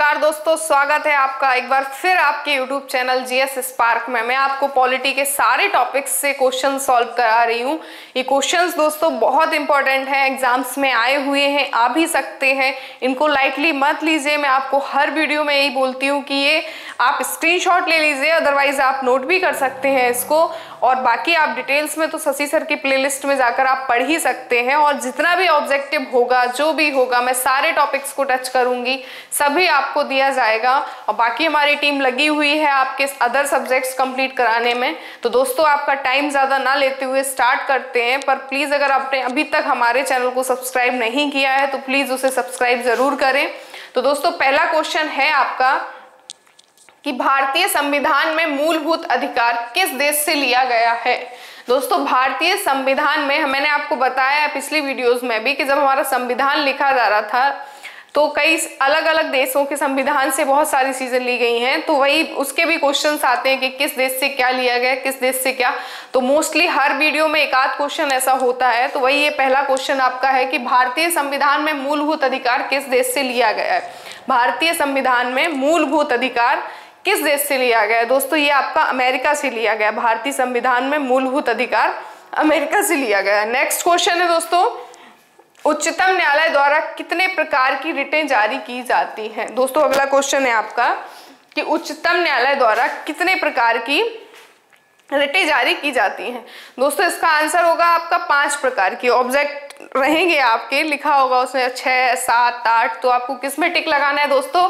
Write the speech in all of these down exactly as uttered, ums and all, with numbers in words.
नमस्कार दोस्तों, स्वागत है आपका एक बार फिर आपके YouTube channel G S spark में। मैं आपको पॉलिटी के सारे टॉपिक्स से क्वेश्चन सॉल्व करा रही हूँ। ये क्वेश्चंस दोस्तों बहुत इंपॉर्टेंट हैं, एग्जाम्स में आए हुए हैं, आ भी सकते हैं, इनको लाइटली मत लीजिए। मैं आपको हर वीडियो में यही बोलती हूँ कि ये आप स्क्रीनशॉट ले लीजिए, अदरवाइज आप नोट भी कर सकते हैं इसको, और बाकी आप डिटेल्स में तो शशि सर की प्लेलिस्ट में जाकर आप पढ़ ही सकते हैं। और जितना भी ऑब्जेक्टिव होगा, जो भी होगा, मैं सारे टॉपिक्स को टच करूंगी, सभी आपको दिया जाएगा। और बाकी हमारी टीम लगी हुई है आपके अदर सब्जेक्ट्स कंप्लीट कराने में। तो दोस्तों आपका टाइम ज़्यादा ना लेते हुए स्टार्ट करते हैं। पर प्लीज़ अगर आपने अभी तक हमारे चैनल को सब्सक्राइब नहीं किया है तो प्लीज़ उसे सब्सक्राइब ज़रूर करें। तो दोस्तों पहला क्वेश्चन है आपका कि भारतीय संविधान में मूलभूत अधिकार किस देश से लिया गया है। दोस्तों भारतीय संविधान में मैंने आपको बताया पिछली वीडियोस में भी कि जब हमारा संविधान लिखा जा रहा था तो कई अलग अलग देशों के संविधान से बहुत सारी चीज़ें ली गई हैं। तो वही उसके भी क्वेश्चंस आते हैं कि किस देश से क्या लिया गया, किस देश से क्या। तो मोस्टली हर वीडियो में एक आध क्वेश्चन ऐसा होता है। तो वही ये पहला क्वेश्चन आपका है कि भारतीय संविधान में मूलभूत अधिकार किस देश से लिया गया है। भारतीय संविधान में मूलभूत अधिकार किस देश से लिया गया है। दोस्तों ये आपका अमेरिका से लिया गया। भारतीय संविधान में मूलभूत अधिकार अमेरिका से लिया गया। नेक्स्ट क्वेश्चन है दोस्तों, उच्चतम न्यायालय द्वारा कितने प्रकार की रिटें जारी की जाती हैं। दोस्तों अगला क्वेश्चन है आपका कि उच्चतम न्यायालय द्वारा कितने प्रकार की रिटें जारी की जाती हैं। दोस्तों इसका आंसर होगा आपका पांच प्रकार की। ऑब्जेक्ट रहेंगे आपके, लिखा होगा उसमें छः सात आठ, तो आपको किस में टिक लगाना है। दोस्तों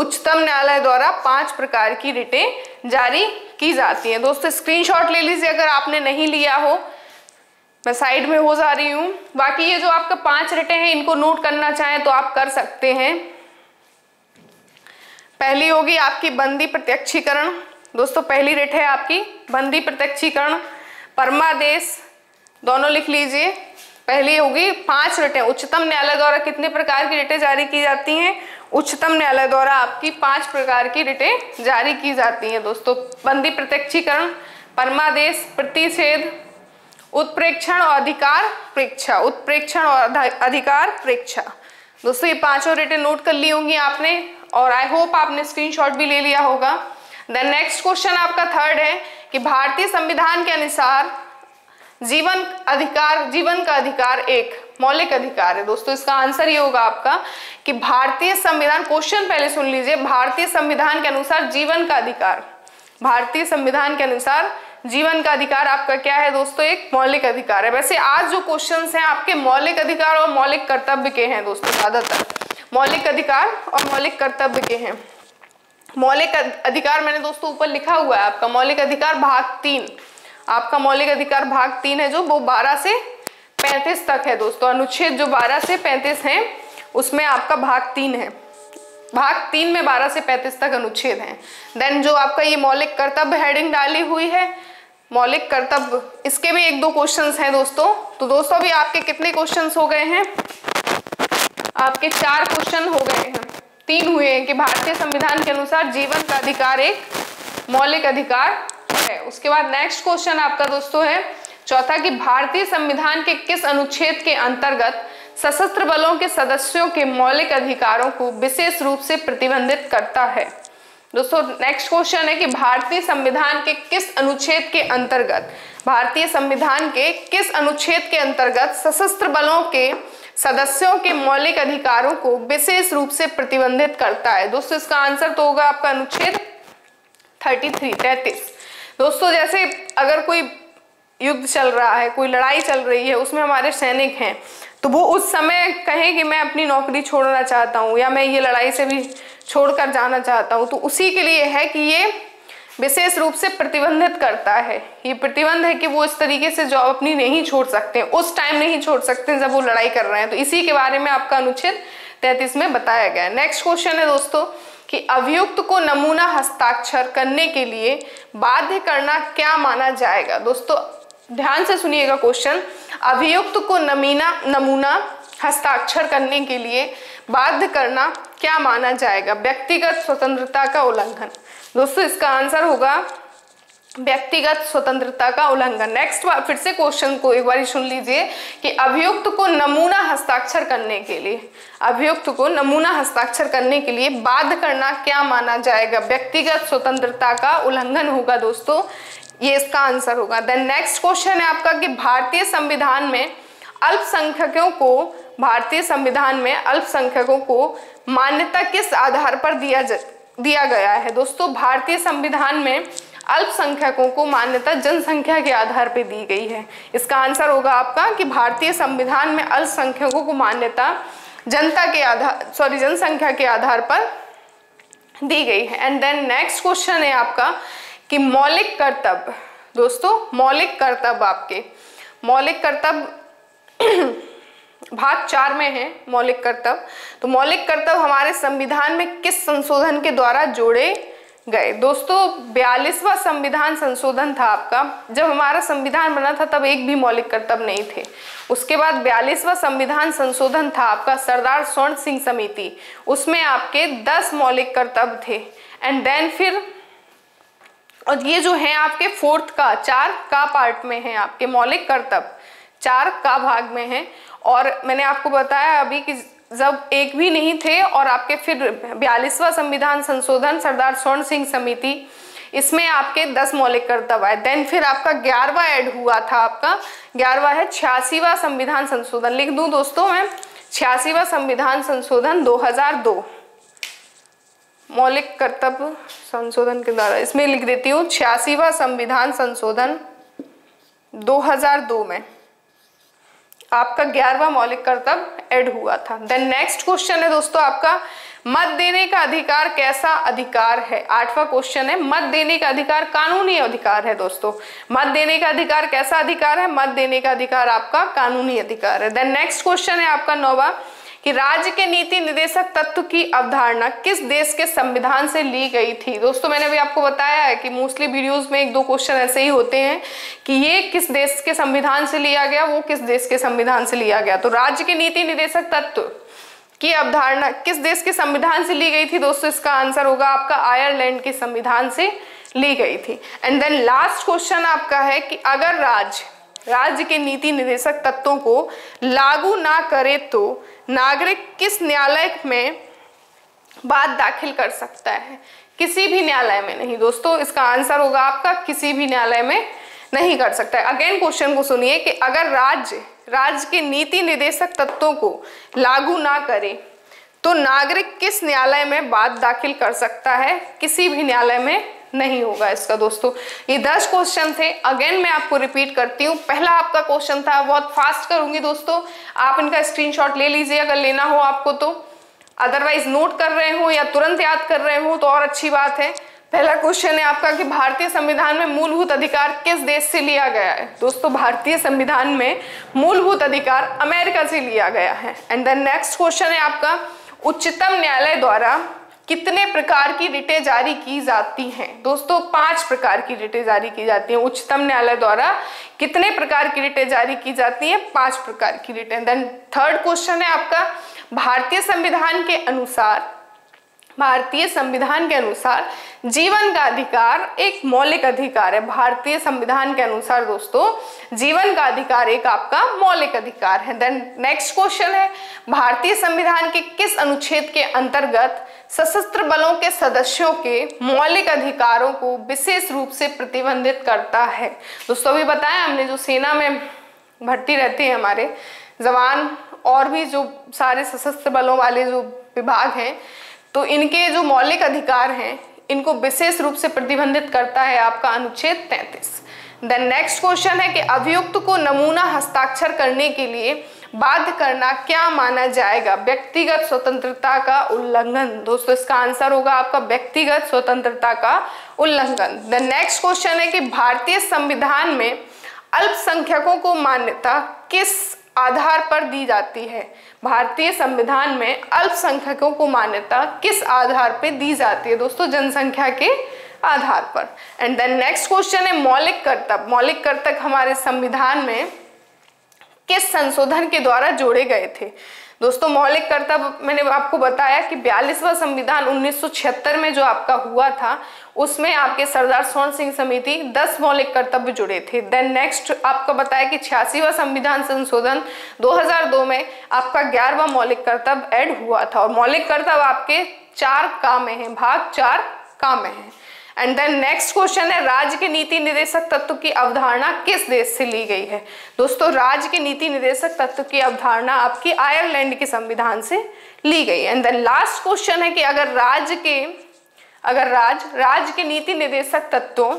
उच्चतम न्यायालय द्वारा पांच प्रकार की रिटें जारी की जाती हैं। दोस्तों स्क्रीनशॉट ले लीजिए अगर आपने नहीं लिया हो। मैं साइड में हो जा रही हूँ। बाकी ये जो आपका पांच रिटें हैं इनको नोट करना चाहें तो आप कर सकते हैं। पहली होगी आपकी बंदी प्रत्यक्षीकरण। दोस्तों पहली रिट है आपकी बंदी प्रत्यक्षीकरण। परमादेश दोनों लिख लीजिए। पहली होगी पांच रिटें। उच्चतम न्यायालय द्वारा कितने प्रकार की रिटें जारी की जाती हैं। उच्चतम न्यायालय द्वारा आपकी पांच प्रकार की रिटें जारी की जाती हैं। दोस्तों बंदी प्रत्यक्षीकरण, परमादेश, प्रतिषेध, उत्प्रेक्षण और अधिकार प्रेक्षा। उत्प्रेक्षण और अधिकार प्रेक्षा। दोस्तों ये पांचों रिटें नोट कर ली होंगी आपने, और आई होप आपने स्क्रीनशॉट भी ले लिया होगा। देन नेक्स्ट क्वेश्चन आपका थर्ड है कि भारतीय संविधान के अनुसार जीवन अधिकार जीवन का अधिकार एक मौलिक अधिकार है। दोस्तों इसका आंसर ये होगा आपका कि भारतीय संविधान, क्वेश्चन पहले सुन लीजिए, भारतीय संविधान के अनुसार जीवन का अधिकार, भारतीय संविधान के अनुसार जीवन का अधिकार आपका क्या है। दोस्तों एक मौलिक अधिकार है। वैसे आज जो क्वेश्चंस हैं आपके मौलिक अधिकार और मौलिक कर्तव्य के हैं। दोस्तों ज्यादातर मौलिक अधिकार और मौलिक कर्तव्य के हैं। मौलिक अधिकार मैंने दोस्तों ऊपर लिखा हुआ है आपका मौलिक अधिकार भाग तीन, आपका मौलिक अधिकार भाग तीन है जो वो बारह से पैंतीस तक है। दोस्तों अनुच्छेद जो बारह से पैंतीस हैं उसमें आपका भाग तीन है। भाग तीन में बारह से पैंतीस तक अनुच्छेद हैं। देन जो आपका ये मौलिक कर्तव्य हेडिंग डाली हुई है, मौलिक कर्तव्य, इसके भी एक दो क्वेश्चंस हैं दोस्तों। तो दोस्तों अभी आपके कितने क्वेश्चंस हो गए हैं, आपके चार क्वेश्चन हो गए हैं। तीन हुए हैं कि भारतीय संविधान के अनुसार जीवन का अधिकार एक मौलिक अधिकार है। उसके बाद नेक्स्ट क्वेश्चन आपका दोस्तों है चौथा कि भारतीय संविधान के किस अनुच्छेद के अंतर्गत सशस्त्र बलों के सदस्यों के मौलिक अधिकारों को विशेष रूप से प्रतिबंधित करता है। दोस्तों नेक्स्ट क्वेश्चन है कि भारतीय संविधान के किस अनुच्छेद के अंतर्गत भारतीय संविधान के किस अनुच्छेद के अंतर्गत सशस्त्र बलों के सदस्यों के मौलिक अधिकारों को विशेष रूप से प्रतिबंधित करता है। दोस्तों इसका आंसर तो होगा आपका अनुच्छेद तैंतीस। दोस्तों जैसे अगर कोई युद्ध चल रहा है, कोई लड़ाई चल रही है, उसमें हमारे सैनिक हैं, तो वो उस समय कहें कि मैं अपनी नौकरी छोड़ना चाहता हूँ या मैं ये लड़ाई से भी छोड़कर जाना चाहता हूँ, तो उसी के लिए है कि ये विशेष रूप से प्रतिबंधित करता है। ये प्रतिबंध है कि वो इस तरीके से जॉब अपनी नहीं छोड़ सकते, उस टाइम नहीं छोड़ सकते जब वो लड़ाई कर रहे हैं। तो इसी के बारे में आपका अनुच्छेद तैंतीस में बताया गया है। नेक्स्ट क्वेश्चन है दोस्तों कि अभियुक्त को नमूना हस्ताक्षर करने के लिए बाध्य करना क्या माना जाएगा। दोस्तों ध्यान से सुनिएगा क्वेश्चन, अभियुक्त को नमूना नमूना हस्ताक्षर करने के लिए बाध्य करना क्या माना जाएगा। व्यक्तिगत स्वतंत्रता का उल्लंघन। दोस्तों इसका आंसर होगा व्यक्तिगत स्वतंत्रता का उल्लंघन। नेक्स्ट फिर से क्वेश्चन को एक बार सुन लीजिए कि अभियुक्त को नमूना हस्ताक्षर करने के लिए अभियुक्त को नमूना हस्ताक्षर करने के लिए बाध्य करना क्या माना जाएगा? व्यक्तिगत स्वतंत्रता का उल्लंघन होगा दोस्तों, ये इसका आंसर होगा। देन नेक्स्ट क्वेश्चन है आपका कि भारतीय संविधान में अल्पसंख्यकों को भारतीय संविधान में अल्पसंख्यकों को मान्यता किस आधार पर दिया दिया गया है? दोस्तों भारतीय संविधान में अल्पसंख्यकों को मान्यता जनसंख्या के आधार पर दी गई है। इसका आंसर होगा आपका कि भारतीय संविधान में अल्पसंख्यकों को मान्यता जनता के आधार सॉरी जनसंख्या के आधार पर दी गई है। एंड देन नेक्स्ट क्वेश्चन है आपका कि मौलिक कर्तव्य, दोस्तों मौलिक कर्तव्य आपके मौलिक कर्तव्य भाग चार में है मौलिक कर्तव्य। तो मौलिक कर्तव्य हमारे संविधान में किस संशोधन के द्वारा जोड़े गए? दोस्तों बयालीसवां संविधान संशोधन था आपका। जब हमारा संविधान बना था तब एक भी मौलिक कर्तव्य नहीं थे। उसके बाद बयालीसवां संविधान संशोधन था आपका सरदार स्वर्ण सिंह समिति, उसमें आपके दस मौलिक कर्तव्य थे। एंड देन फिर और ये जो है आपके फोर्थ का चार का पार्ट में है आपके मौलिक कर्तव्य, चार का भाग में है। और मैंने आपको बताया अभी कि जब एक भी नहीं थे और आपके फिर बयालीसवां संविधान संशोधन सरदार स्वर्ण सिंह समिति, इसमें आपके दस मौलिक कर्तव्य है। देन फिर आपका ग्यारहवा ऐड हुआ था आपका ग्यारहवा है छियासीवा संविधान संशोधन। लिख दूं दोस्तों मैं छियासीवा संविधान संशोधन दो हज़ार दो मौलिक कर्तव्य संशोधन के द्वारा, इसमें लिख देती हूँ छियासीवा संविधान संशोधन दो हज़ार दो में आपका ग्यारहवा मौलिक कर्तव्य ऐड हुआ था। देन नेक्स्ट क्वेश्चन है दोस्तों आपका मत देने का अधिकार कैसा अधिकार है? आठवां क्वेश्चन है मत देने का अधिकार कानूनी अधिकार है। दोस्तों मत देने का अधिकार कैसा अधिकार है? मत देने का अधिकार आपका कानूनी अधिकार है। देन नेक्स्ट क्वेश्चन है आपका नौवा कि राज्य के नीति निर्देशक तत्व की अवधारणा किस देश के संविधान से ली गई थी? दोस्तों मैंने अभी आपको बताया है कि मोस्टली वीडियोस में एक दो क्वेश्चन ऐसे ही होते हैं कि ये किस देश के संविधान से लिया गया, वो किस देश के संविधान से लिया गया। तो राज्य के नीति निर्देशक तत्व की अवधारणा किस देश के संविधान से ली गई थी? दोस्तों इसका आंसर होगा आपका आयरलैंड के संविधान से ली गई थी। एंड देन लास्ट क्वेश्चन आपका है कि अगर राज्य राज्य के नीति निर्देशक तत्वों को लागू ना करे तो नागरिक किस न्यायालय में बात दाखिल कर सकता है? किसी भी न्यायालय में नहीं। दोस्तों इसका आंसर होगा आपका किसी भी न्यायालय में नहीं कर सकता है। अगेन क्वेश्चन को सुनिए कि अगर राज्य राज्य के नीति निर्देशक तत्वों को लागू ना करे तो नागरिक किस न्यायालय में बात दाखिल कर सकता है? किसी भी न्यायालय में नहीं होगा इसका। दोस्तों ये दस क्वेश्चन थे। अगेन मैं आपको रिपीट करती हूँ, पहला आपका क्वेश्चन था, बहुत फास्ट करूंगी दोस्तों, आप इनका स्क्रीनशॉट ले लीजिए अगर लेना हो आपको तो, अदरवाइज नोट कर रहे हो या तुरंत याद कर रहे हो तो और अच्छी बात है। पहला क्वेश्चन है आपका कि भारतीय संविधान में मूलभूत अधिकार किस देश से लिया गया है? दोस्तों भारतीय संविधान में मूलभूत अधिकार अमेरिका से लिया गया है। एंड देन नेक्स्ट क्वेश्चन है आपका उच्चतम न्यायालय द्वारा कितने प्रकार की रिटें जारी की जाती हैं? दोस्तों पांच प्रकार की रिटें जारी की जाती हैं। उच्चतम न्यायालय द्वारा कितने प्रकार की रिटें जारी की जाती हैं? पांच प्रकार की रिटें। देन थर्ड क्वेश्चन है आपका भारतीय संविधान के अनुसार भारतीय संविधान के अनुसार जीवन का अधिकार एक मौलिक अधिकार है। भारतीय संविधान के अनुसार दोस्तों जीवन का अधिकार एक आपका मौलिक अधिकार है। देन नेक्स्ट क्वेश्चन है भारतीय संविधान के किस अनुच्छेद के अंतर्गत सशस्त्र बलों के सदस्यों के मौलिक अधिकारों को विशेष रूप से प्रतिबंधित करता है? दोस्तों अभी बताया हमने जो सेना में भर्ती रहते हैं हमारे जवान और भी जो सारे सशस्त्र बलों वाले जो विभाग हैं, तो इनके जो मौलिक अधिकार हैं इनको विशेष रूप से प्रतिबंधित करता है आपका अनुच्छेद तैंतीस। देन नेक्स्ट क्वेश्चन है कि अभियुक्त को नमूना हस्ताक्षर करने के लिए बाध्य करना क्या माना जाएगा? व्यक्तिगत स्वतंत्रता का उल्लंघन। दोस्तों इसका आंसर होगा आपका व्यक्तिगत स्वतंत्रता का उल्लंघन। द नेक्स्ट क्वेश्चन है कि भारतीय संविधान में अल्पसंख्यकों को मान्यता किस आधार पर दी जाती है? भारतीय संविधान में अल्पसंख्यकों को मान्यता किस आधार पर दी जाती है? दोस्तों जनसंख्या के आधार पर। एंड देन नेक्स्ट क्वेश्चन है मौलिक कर्तव्य मौलिक कर्तव्य हमारे संविधान में किस संशोधन के द्वारा जोड़े गए थे? दोस्तों मौलिक कर्तव्य मैंने आपको बताया कि बयालीसवां संविधान उन्नीस सौ छिहत्तर में जो आपका हुआ था उसमें आपके सरदार स्वर्ण सिंह समिति दस मौलिक कर्तव्य जुड़े थे। देन नेक्स्ट आपको बताया कि छियासीवां संविधान संशोधन दो हज़ार दो में आपका ग्यारहवां मौलिक कर्तव्य ऐड हुआ था। और मौलिक कर्तव्य आपके चार काम हैं, भाग चार काम हैं। एंड देन नेक्स्ट क्वेश्चन है, राज्य के नीति निर्देशक तत्व की अवधारणा किस देश से ली गई है? दोस्तों राज्य के नीति निर्देशक तत्व की अवधारणा आपकी आयरलैंड के संविधान से ली गई। एंड देन लास्ट क्वेश्चन है कि अगर राज्य के अगर राज्य राज्य के नीति निर्देशक तत्वों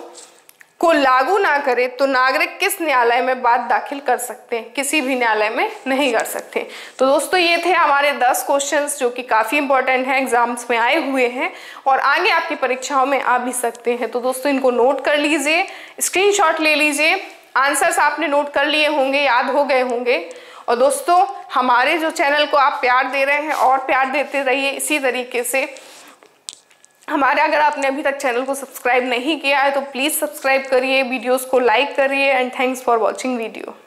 को लागू ना करे तो नागरिक किस न्यायालय में बात दाखिल कर सकते हैं? किसी भी न्यायालय में नहीं कर सकते। तो दोस्तों ये थे हमारे दस क्वेश्चंस जो कि काफ़ी इंपॉर्टेंट हैं, एग्जाम्स में आए हुए हैं और आगे आपकी परीक्षाओं में आ भी सकते हैं। तो दोस्तों इनको नोट कर लीजिए, स्क्रीनशॉट ले लीजिए, आंसर्स आपने नोट कर लिए होंगे, याद हो गए होंगे। और दोस्तों हमारे जो चैनल को आप प्यार दे रहे हैं और प्यार देते रहिए इसी तरीके से। हमारे अगर आपने अभी तक चैनल को सब्सक्राइब नहीं किया है तो प्लीज़ सब्सक्राइब करिए, वीडियोस को लाइक करिए। And thanks for watching video.